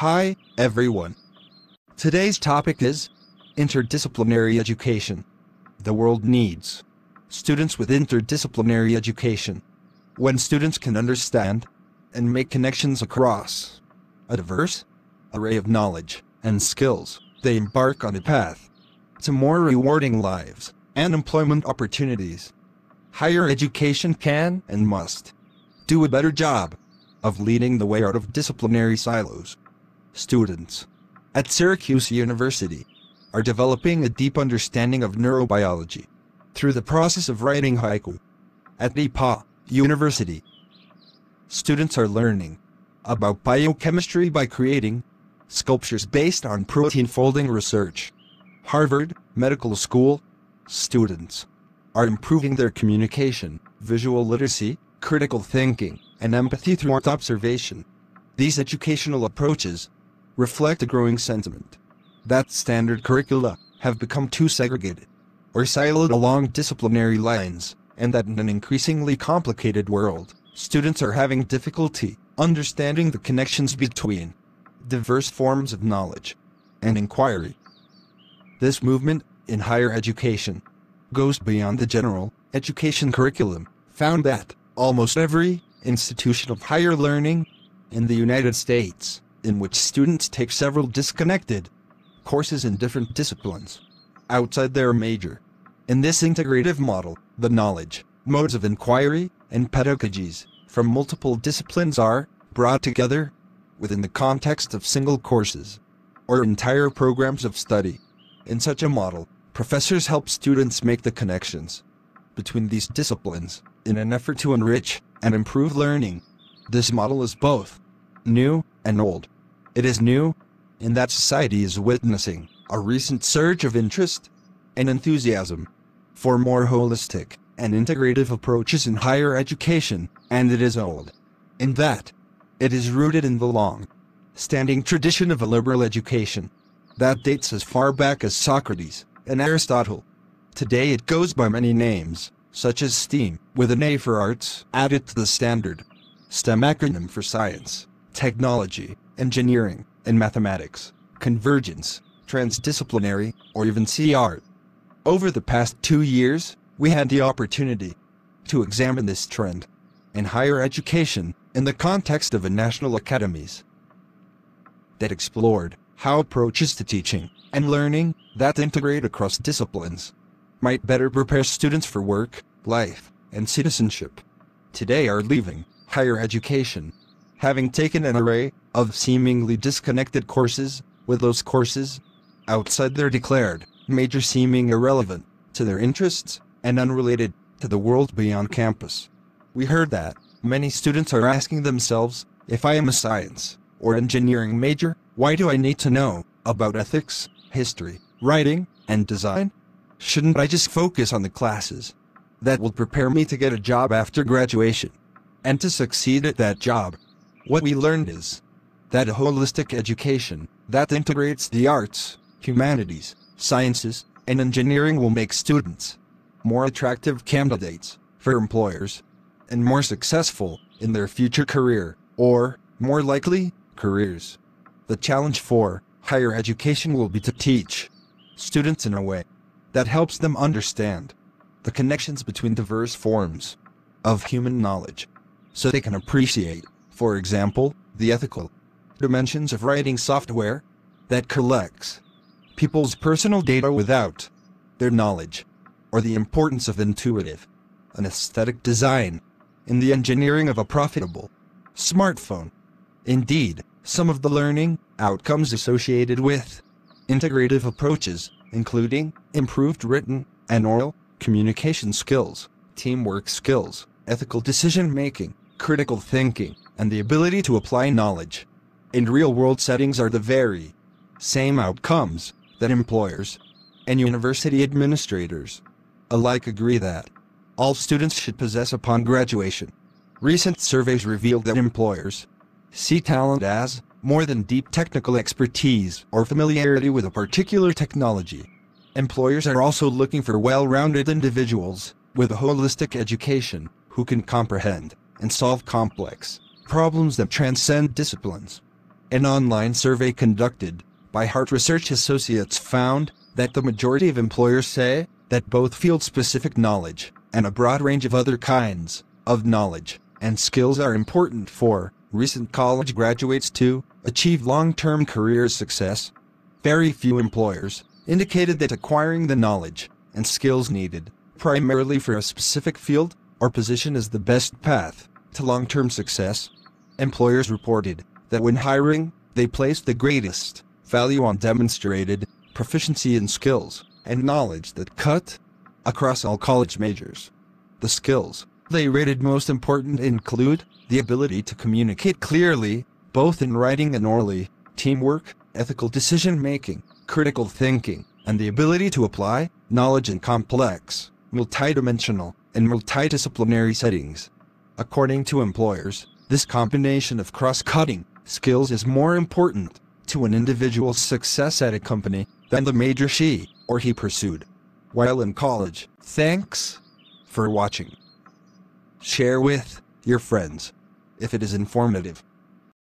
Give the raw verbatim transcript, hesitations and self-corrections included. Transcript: Hi, everyone. Today's topic is interdisciplinary education. The world needs students with interdisciplinary education. When students can understand and make connections across a diverse array of knowledge and skills, they embark on a path to more rewarding lives and employment opportunities. Higher education can and must do a better job of leading the way out of disciplinary silos. Students at Syracuse University are developing a deep understanding of neurobiology through the process of writing haiku. At Nipa University, students are learning about biochemistry by creating sculptures based on protein folding research. Harvard Medical School students are improving their communication, visual literacy, critical thinking, and empathy through observation. These educational approaches reflect a growing sentiment that standard curricula have become too segregated or siloed along disciplinary lines, and that in an increasingly complicated world, students are having difficulty understanding the connections between diverse forms of knowledge and inquiry. This movement in higher education goes beyond the general education curriculum found at almost every institution of higher learning in the United States, in which students take several disconnected courses in different disciplines outside their major. In this integrative model, the knowledge, modes of inquiry, and pedagogies from multiple disciplines are brought together within the context of single courses or entire programs of study. In such a model, professors help students make the connections between these disciplines in an effort to enrich and improve learning. This model is both new and old. It is new in that society is witnessing a recent surge of interest and enthusiasm for more holistic and integrative approaches in higher education, and it is old in that it is rooted in the long-standing tradition of a liberal education that dates as far back as Socrates and Aristotle. Today it goes by many names, such as STEAM, with an A for arts added to the standard STEM acronym for science, technology, engineering, and mathematics, convergence, transdisciplinary, or even C R. Over the past two years, we had the opportunity to examine this trend in higher education in the context of a national academies that explored how approaches to teaching and learning that integrate across disciplines might better prepare students for work, life, and citizenship. Today are leaving higher education having taken an array of seemingly disconnected courses, with those courses outside their declared major seeming irrelevant to their interests and unrelated to the world beyond campus. We heard that many students are asking themselves, if I am a science or engineering major, why do I need to know about ethics, history, writing, and design? Shouldn't I just focus on the classes that will prepare me to get a job after graduation and to succeed at that job? What we learned is that a holistic education that integrates the arts, humanities, sciences, and engineering will make students more attractive candidates for employers and more successful in their future career, or more likely, careers. The challenge for higher education will be to teach students in a way that helps them understand the connections between diverse forms of human knowledge, so they can appreciate, for example, the ethical dimensions of writing software that collects people's personal data without their knowledge, or the importance of intuitive and aesthetic design in the engineering of a profitable smartphone. Indeed, some of the learning outcomes associated with integrative approaches, including improved written and oral communication skills, teamwork skills, ethical decision-making, critical thinking, and the ability to apply knowledge in real-world settings, are the very same outcomes that employers and university administrators alike agree that all students should possess upon graduation. Recent surveys revealed that employers see talent as more than deep technical expertise or familiarity with a particular technology. Employers are also looking for well-rounded individuals with a holistic education who can comprehend and solve complex problems that transcend disciplines. An online survey conducted by Hart Research Associates found that the majority of employers say that both field-specific knowledge and a broad range of other kinds of knowledge and skills are important for recent college graduates to achieve long-term career success. Very few employers indicated that acquiring the knowledge and skills needed primarily for a specific field or position is the best path to long-term success. Employers reported that when hiring, they placed the greatest value on demonstrated proficiency in skills and knowledge that cut across all college majors. The skills they rated most important include the ability to communicate clearly, both in writing and orally, teamwork, ethical decision-making, critical thinking, and the ability to apply knowledge in complex, multidimensional, and multidisciplinary settings. According to employers, this combination of cross-cutting skills is more important to an individual's success at a company than the major she or he pursued while in college. Thanks for watching. Share with your friends if it is informative.